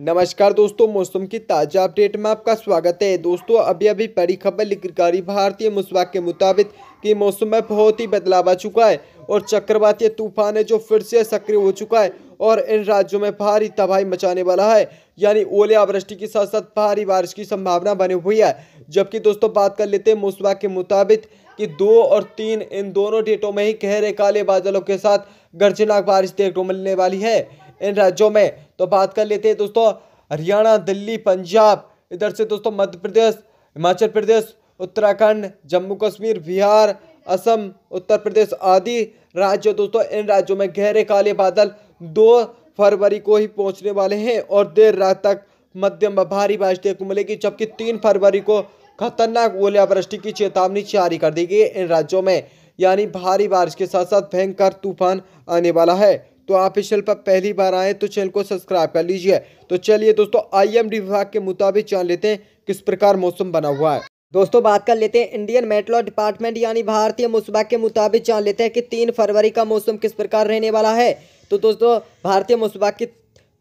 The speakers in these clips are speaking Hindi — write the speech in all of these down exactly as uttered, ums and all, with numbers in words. नमस्कार दोस्तों, मौसम की ताज़ा अपडेट में आपका स्वागत है। दोस्तों अभी अभी बड़ी खबर निकल कर भारतीय मौसम के मुताबिक कि मौसम में बहुत ही बदलाव आ चुका है और चक्रवातीय तूफान है जो फिर से सक्रिय हो चुका है और इन राज्यों में भारी तबाही मचाने वाला है, यानी ओलावृष्टि के साथ साथ भारी बारिश की संभावना बनी हुई है। जबकि दोस्तों बात कर लेते हैं मौसम के मुताबिक कि दो और तीन इन दोनों डेटों में ही गहरे काले बादलों के साथ गर्जनाक बारिश देखने को मिलने वाली है इन राज्यों में। तो बात कर लेते हैं दोस्तों हरियाणा, दिल्ली, पंजाब, इधर से दोस्तों मध्य प्रदेश, हिमाचल प्रदेश, उत्तराखंड, जम्मू कश्मीर, बिहार, असम, उत्तर प्रदेश आदि राज्यों दोस्तों इन राज्यों में गहरे काले बादल दो फरवरी को ही पहुंचने वाले हैं और देर रात तक मध्यम व भारी बारिश देखने को मिलेगी। जबकि तीन फरवरी को खतरनाक ओलावृष्टि की चेतावनी जारी कर दी गई है इन राज्यों में, यानी भारी बारिश के साथ साथ भयंकर तूफान आने वाला है। तो आप इस चैनल पर पहली बार आए तो चैनल को सब्सक्राइब कर लीजिए। तो चलिए दोस्तों आईएमडी विभाग के मुताबिक जान लेते हैं किस प्रकार मौसम बना हुआ है। दोस्तों बात कर लेते हैं इंडियन मेट्रोलॉजी डिपार्टमेंट यानी भारतीय मौसम विभाग के मुताबिक जान लेते हैं कि तीन फरवरी का मौसम किस प्रकार रहने वाला है। तो दोस्तों भारतीय मौसम विभाग की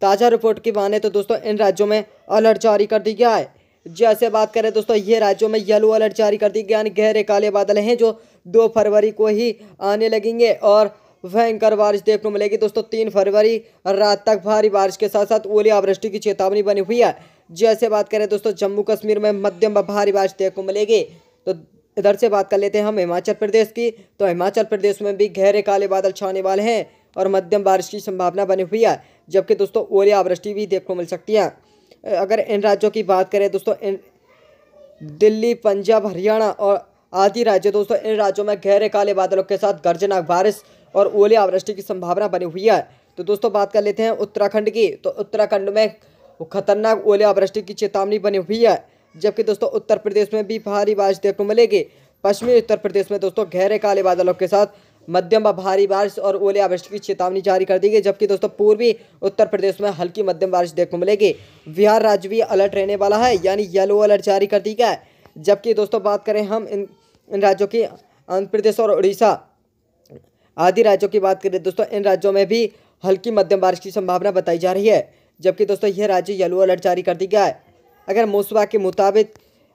ताज़ा रिपोर्ट की माने तो दोस्तों इन राज्यों में अलर्ट जारी कर दिया गया है। जैसे बात करें दोस्तों ये राज्यों में येलो अलर्ट जारी कर दी गई, यानी गहरे काले बादल हैं जो दो फरवरी को ही आने लगेंगे और भयंकर बारिश देखने को मिलेगी। दोस्तों तीन फरवरी रात तक भारी बारिश के साथ साथ ओलावृष्टि की चेतावनी बनी हुई है। जैसे बात करें दोस्तों जम्मू कश्मीर में मध्यम व भारी बारिश देखने को मिलेगी। तो इधर से बात कर लेते हैं हम हिमाचल प्रदेश की। तो हिमाचल प्रदेश में भी गहरे काले बादल छाने वाले हैं और मध्यम बारिश की संभावना बनी हुई है, जबकि दोस्तों ओलावृष्टि भी देखने को मिल सकती है। अगर इन राज्यों की बात करें दोस्तों दिल्ली, पंजाब, हरियाणा और आदि राज्य दोस्तों इन राज्यों में गहरे काले बादलों के साथ गर्जनाक बारिश और ओलावृष्टि की संभावना बनी हुई है। तो दोस्तों बात कर लेते हैं उत्तराखंड की। तो उत्तराखंड में खतरनाक ओलावृष्टि की चेतावनी बनी हुई है, जबकि दोस्तों उत्तर प्रदेश में भी भारी बारिश देखने को मिलेगी। पश्चिमी उत्तर प्रदेश में दोस्तों गहरे काले बादलों के साथ मध्यम व भारी बारिश और ओलावृष्टि की चेतावनी जारी कर दी गई, जबकि दोस्तों पूर्वी उत्तर प्रदेश में हल्की मध्यम बारिश देखने को मिलेगी। बिहार राज्य भी अलर्ट रहने वाला है, यानी येलो अलर्ट जारी कर दी गया है। जबकि दोस्तों बात करें हम इन इन राज्यों की आंध्र प्रदेश और उड़ीसा आदि राज्यों की बात करें दोस्तों इन राज्यों में भी हल्की मध्यम बारिश की संभावना बताई जा रही है, जबकि दोस्तों यह राज्य येलो अलर्ट जारी कर दी गया है। अगर मौसम विभाग के मुताबिक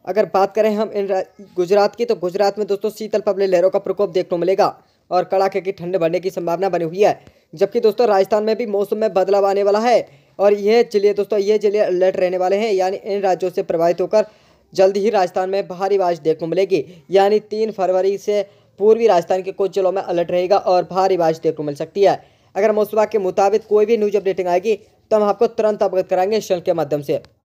अगर बात करें हम इन गुजरात की, तो गुजरात में दोस्तों शीतल पबले लहरों का प्रकोप देखने को मिलेगा और कड़ाके की ठंड बढ़ने की संभावना बनी हुई है। जबकि दोस्तों राजस्थान में भी मौसम में बदलाव आने वाला है और यह जिले दोस्तों ये जिले अलर्ट रहने वाले हैं, यानी इन राज्यों से प्रभावित होकर जल्द ही राजस्थान में भारी बारिश देखने को मिलेगी। यानी तीन फरवरी से पूर्वी राजस्थान के कुछ जिलों में अलर्ट रहेगा और भारी बारिश देखने को मिल सकती है। अगर मौसम विभाग के मुताबिक कोई भी न्यूज अपडेटिंग आएगी तो हम आपको तुरंत अवगत कराएंगे इस चैनल के माध्यम से।